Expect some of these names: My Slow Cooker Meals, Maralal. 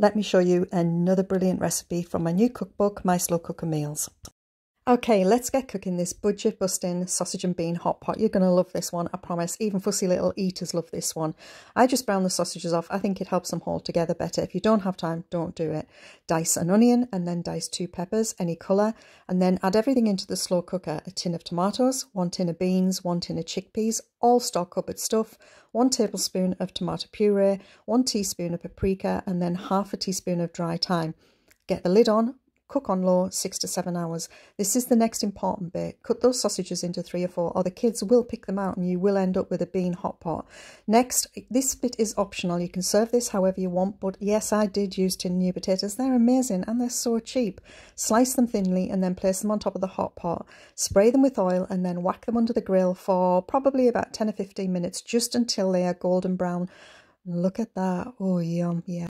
let me show you another brilliant recipe from my new cookbook, My Slow Cooker Meals. Okay, let's get cooking this budget busting sausage and bean hot pot. You're going to love this one, I promise. Even fussy little eaters love this one. I just brown the sausages off. I think it helps them hold together better. If you don't have time, don't do it. Dice an onion and then dice 2 peppers, any colour, and then add everything into the slow cooker. A tin of tomatoes, 1 tin of beans, 1 tin of chickpeas, all stock cupboard stuff, 1 tablespoon of tomato puree, 1 teaspoon of paprika, and then 1/2 teaspoon of dry thyme. Get the lid on. Cook on low 6 to 7 hours. This is the next important bit. Cut those sausages into 3 or 4, or the kids will pick them out and you will end up with a bean hot pot. Next, this bit is optional. You can serve this however you want, but yes, I did use tin new potatoes. They're amazing and they're so cheap. Slice them thinly and then place them on top of the hot pot. Spray them with oil and then whack them under the grill for probably about 10 or 15 minutes, just until they are golden brown. Look at that. Oh, yum. Yeah.